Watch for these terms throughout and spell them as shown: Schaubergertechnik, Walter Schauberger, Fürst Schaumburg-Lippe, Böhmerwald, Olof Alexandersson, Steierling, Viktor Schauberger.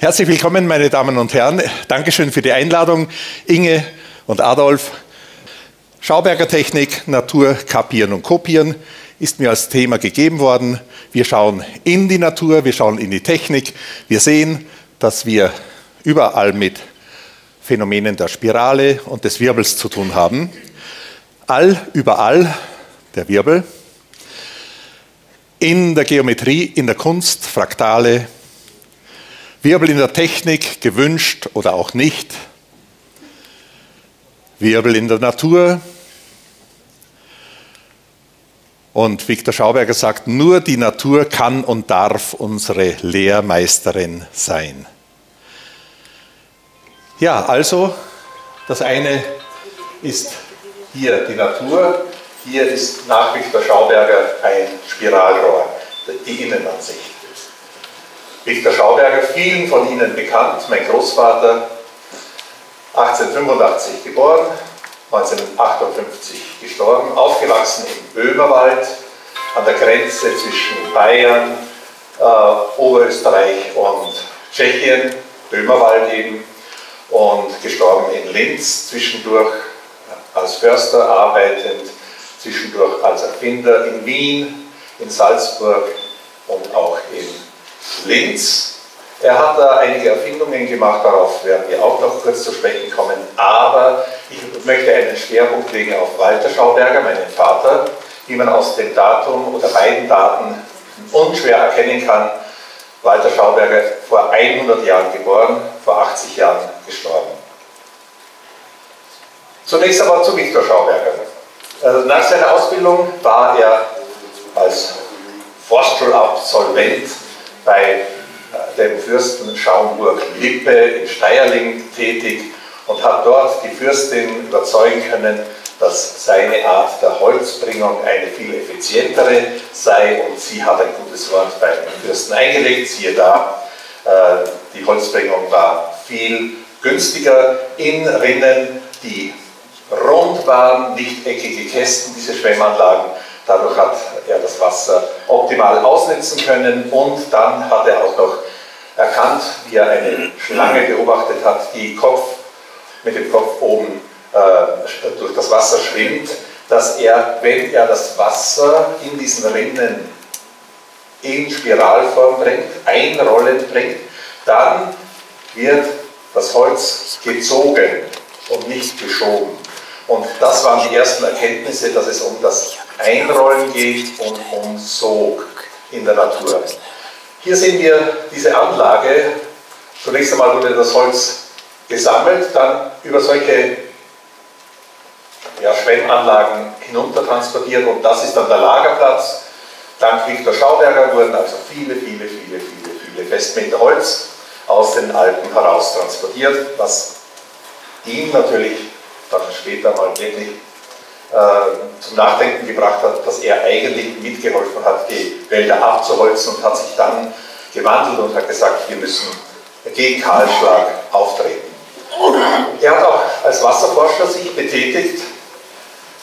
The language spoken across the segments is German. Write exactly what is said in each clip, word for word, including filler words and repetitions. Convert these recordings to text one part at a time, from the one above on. Herzlich willkommen, meine Damen und Herren. Dankeschön für die Einladung, Inge und Adolf. Schaubergertechnik, Natur, Kapieren und Kopieren ist mir als Thema gegeben worden. Wir schauen in die Natur, wir schauen in die Technik. Wir sehen, dass wir überall mit Phänomenen der Spirale und des Wirbels zu tun haben. All, überall, der Wirbel. In der Geometrie, in der Kunst, Fraktale. Wirbel in der Technik, gewünscht oder auch nicht. Wirbel in der Natur. Und Viktor Schauberger sagt, nur die Natur kann und darf unsere Lehrmeisterin sein. Ja, also, das eine ist hier die Natur, hier ist nach Viktor Schauberger ein Spiralrohr, die Innenansicht. Viktor Schauberger, vielen von Ihnen bekannt, mein Großvater, achtzehnhundertfünfundachtzig geboren, neunzehnhundertachtundfünfzig gestorben, aufgewachsen im Böhmerwald, an der Grenze zwischen Bayern, äh, Oberösterreich und Tschechien, Böhmerwald eben, und gestorben in Linz, zwischendurch als Förster arbeitend, zwischendurch als Erfinder in Wien, in Salzburg und auch in Linz. Er hat da einige Erfindungen gemacht, darauf werden wir auch noch kurz zu sprechen kommen, aber ich möchte einen Schwerpunkt legen auf Walter Schauberger, meinen Vater, wie man aus dem Datum oder beiden Daten unschwer erkennen kann. Walter Schauberger, vor hundert Jahren geboren, vor achtzig Jahren gestorben. Zunächst aber zu Viktor Schauberger. Also nach seiner Ausbildung war er als Vorschulabsolvent bei dem Fürsten Schaumburg-Lippe in Steierling tätig und hat dort die Fürstin überzeugen können, dass seine Art der Holzbringung eine viel effizientere sei, und sie hat ein gutes Wort beim Fürsten eingelegt, siehe da, die Holzbringung war viel günstiger in Rinnen, die rund waren, nicht eckige Kästen, diese Schwemmanlagen. Dadurch hat er das Wasser optimal ausnutzen können, und dann hat er auch noch erkannt, wie er eine Schlange beobachtet hat, die Kopf, mit dem Kopf oben äh, durch das Wasser schwimmt, dass er, wenn er das Wasser in diesen Rinnen in Spiralform bringt, einrollend bringt, dann wird das Holz gezogen und nicht geschoben. Und das waren die ersten Erkenntnisse, dass es um das Einrollen geht und um Sog in der Natur. Hier sehen wir diese Anlage. Zunächst einmal wurde das Holz gesammelt, dann über solche ja, Schwemmanlagen hinuntertransportiert, und das ist dann der Lagerplatz. Dank Viktor Schauberger wurden also viele, viele, viele, viele, viele Festmeter Holz aus den Alpen heraus transportiert, was ihm natürlich dann später mal wirklich äh, zum Nachdenken gebracht hat, dass er eigentlich mitgeholfen hat, die Wälder abzuholzen, und hat sich dann gewandelt und hat gesagt, wir müssen gegen Kahlschlag auftreten. Er hat auch als Wasserforscher sich betätigt,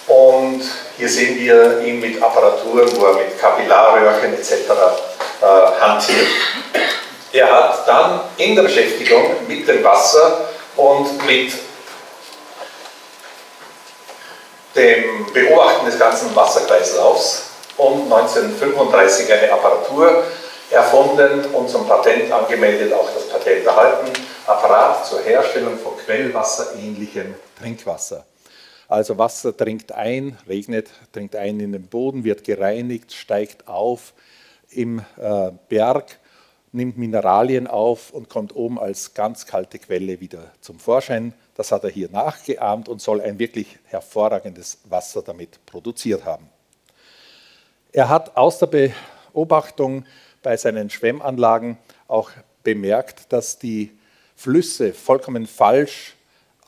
und hier sehen wir ihn mit Apparaturen, wo er mit Kapillarröhrchen et cetera äh, hantiert. Er hat dann in der Beschäftigung mit dem Wasser und mit dem Beobachten des ganzen Wasserkreislaufs um neunzehnhundertfünfunddreißig eine Apparatur erfunden und zum Patent angemeldet, auch das Patent erhalten, Apparat zur Herstellung von Quellwasserähnlichem Trinkwasser. Also Wasser dringt ein, regnet, dringt ein in den Boden, wird gereinigt, steigt auf im äh, Berg, nimmt Mineralien auf und kommt oben als ganz kalte Quelle wieder zum Vorschein. Das hat er hier nachgeahmt und soll ein wirklich hervorragendes Wasser damit produziert haben. Er hat aus der Beobachtung bei seinen Schwemmanlagen auch bemerkt, dass die Flüsse vollkommen falsch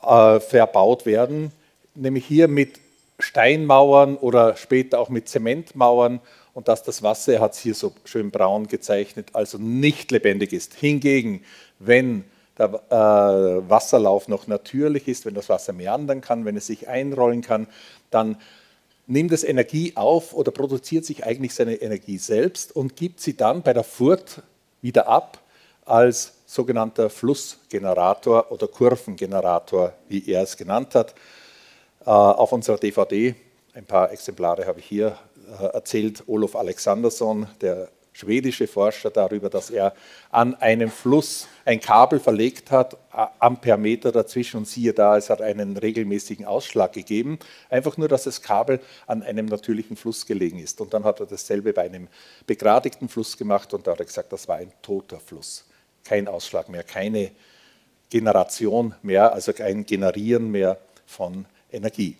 äh, verbaut werden, nämlich hier mit Steinmauern oder später auch mit Zementmauern, und dass das Wasser, er hat es hier so schön braun gezeichnet, also nicht lebendig ist. Hingegen, wenn der äh, Wasserlauf noch natürlich ist, wenn das Wasser meandern kann, wenn es sich einrollen kann, dann nimmt es Energie auf oder produziert sich eigentlich seine Energie selbst und gibt sie dann bei der Furt wieder ab als sogenannter Flussgenerator oder Kurvengenerator, wie er es genannt hat. Auf unserer D V D, ein paar Exemplare habe ich hier, erzählt Olof Alexandersson, der schwedische Forscher, darüber, dass er an einem Fluss ein Kabel verlegt hat, Ampermeter dazwischen, und siehe da, es hat einen regelmäßigen Ausschlag gegeben. Einfach nur, dass das Kabel an einem natürlichen Fluss gelegen ist. Und dann hat er dasselbe bei einem begradigten Fluss gemacht und da hat er gesagt, das war ein toter Fluss. Kein Ausschlag mehr, keine Generation mehr, also kein Generieren mehr von Energie.